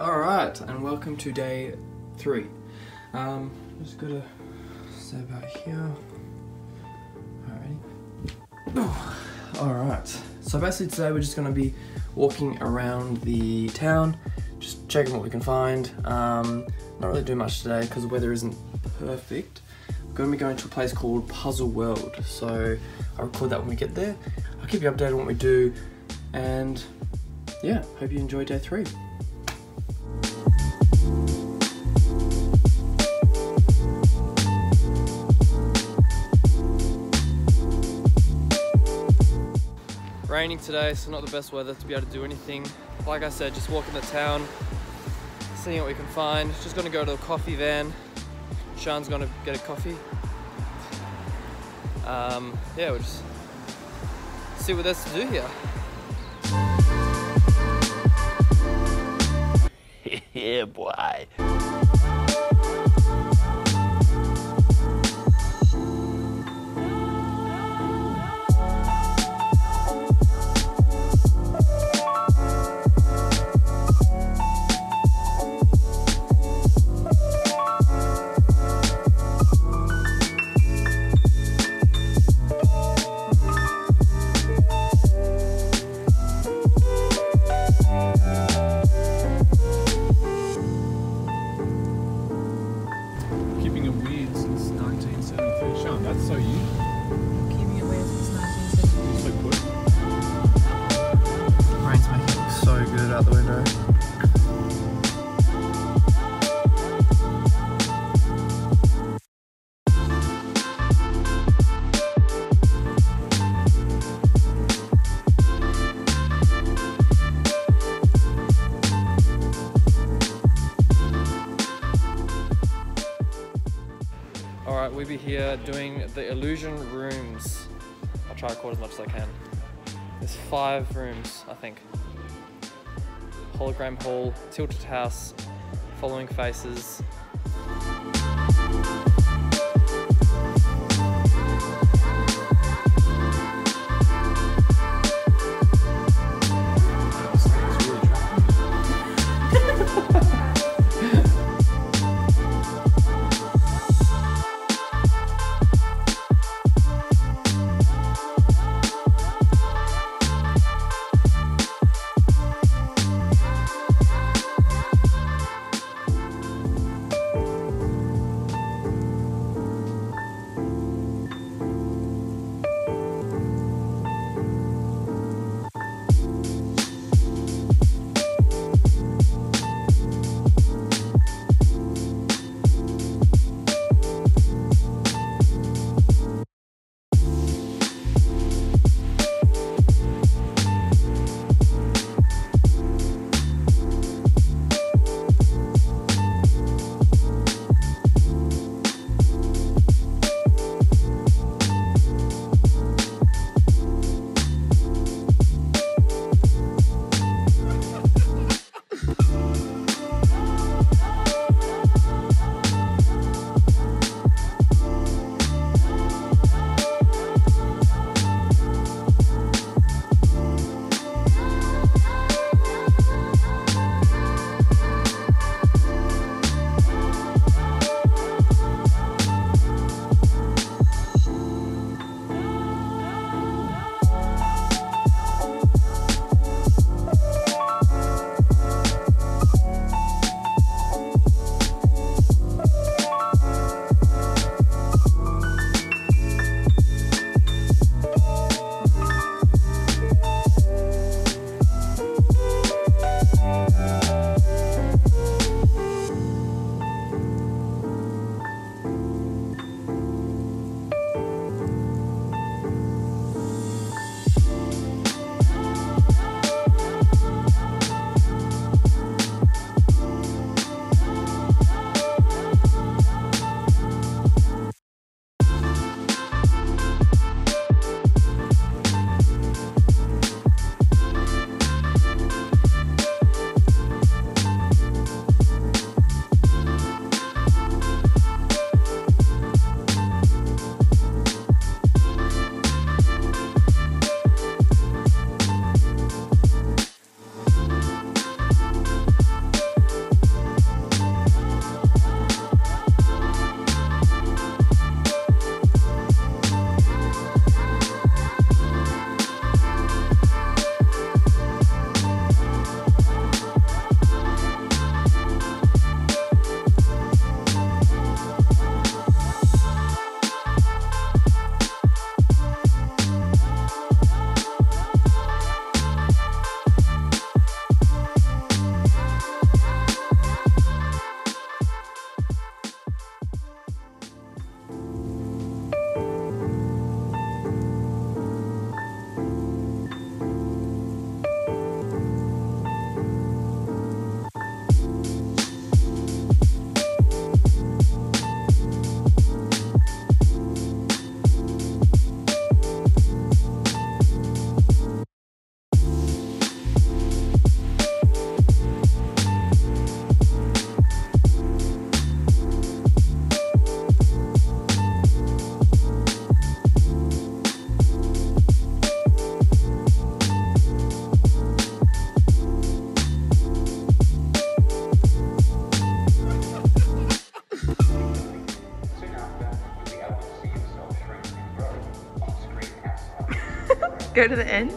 Alright, and welcome to day 3. Just gotta stay about here. Alright, so basically today we're just gonna be walking around the town, just checking what we can find. Not really doing much today because the weather isn't perfect. We're gonna be going to a place called Puzzle World, so I'll record that when we get there. I'll keep you updated on what we do, and yeah, hope you enjoy day 3. Raining today, so not the best weather to be able to do anything. Like I said, just walking the town, seeing what we can find. Just gonna go to a coffee van. Sean's gonna get a coffee. Yeah, we'll just see what there's to do here. Yeah, boy. Alright, we'll be here doing the illusion rooms. I'll try to record as much as I can. There's 5 rooms, I think. Hologram Hall, Tilted House, Following Faces. Go to the end.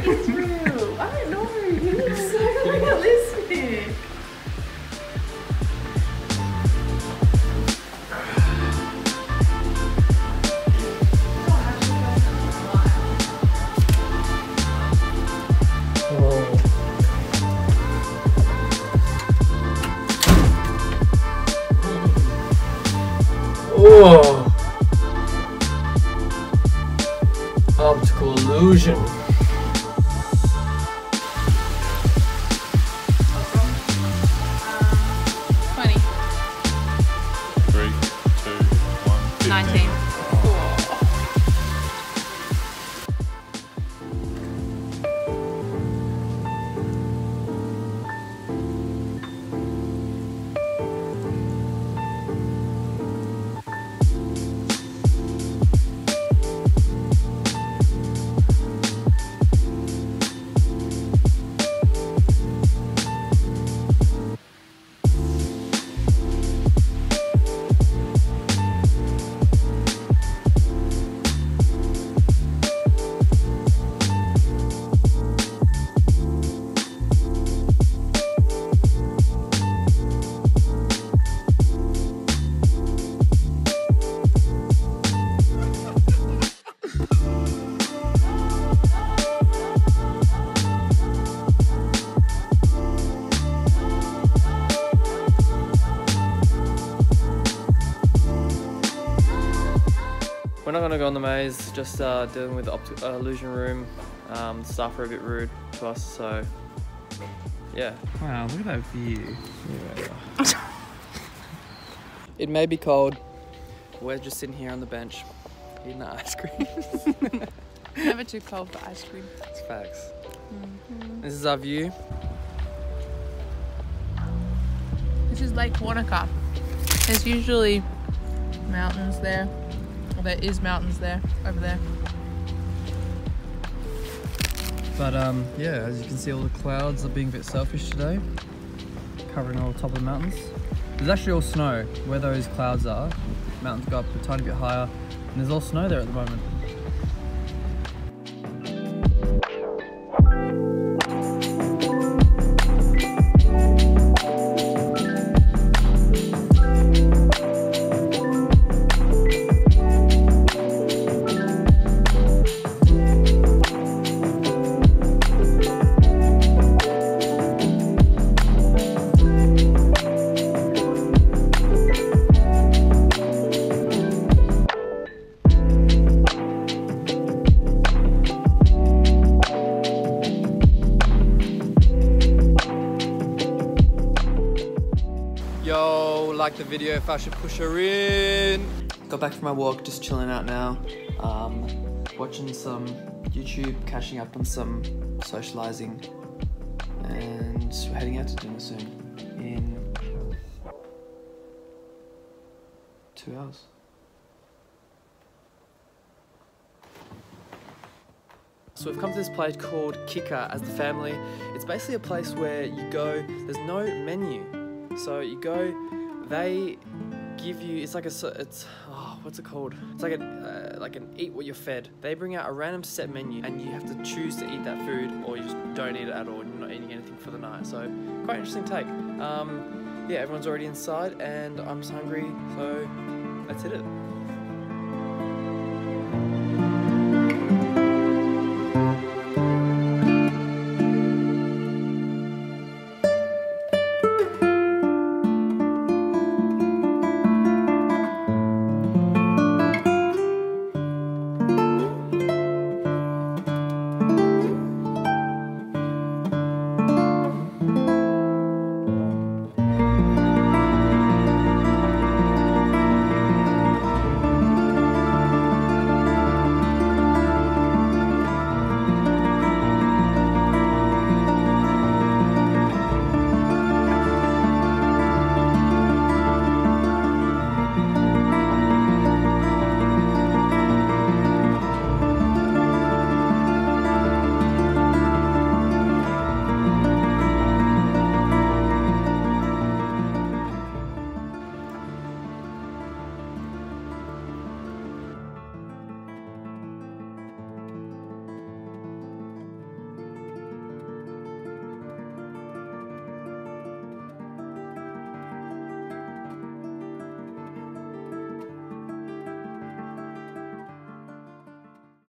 It's real. I don't know where it is. Look at this thing. Oh. Optical illusion. We're not going to go on the maze, just dealing with the illusion room. The staff were a bit rude to us, so yeah. Wow, look at that view. Yeah. It may be cold. We're just sitting here on the bench, eating the ice cream. Never too cold for ice cream. It's facts. Mm-hmm. This is our view. This is Lake Wanaka. There's usually mountains there. Well, there is mountains there, over there. But yeah, as you can see, all the clouds are being a bit selfish today, covering all the top of the mountains. There's actually all snow where those clouds are. Mountains go up a tiny bit higher, and there's all snow there at the moment. Like the video if I should push her in. Got back from my walk, just chilling out now, watching some YouTube, catching up on some socializing, and we're heading out to dinner soon in 2 hours. So we've come to this place called Kicker as the family. It's basically a place where you go, there's no menu, so you go. They give you, it's like a, it's, oh, what's it called? It's like a, like an eat what you're fed. They bring out a random set menu and you have to choose to eat that food, or you just don't eat it at all and you're not eating anything for the night. So quite interesting take. Yeah, everyone's already inside and I'm just hungry, so that's it.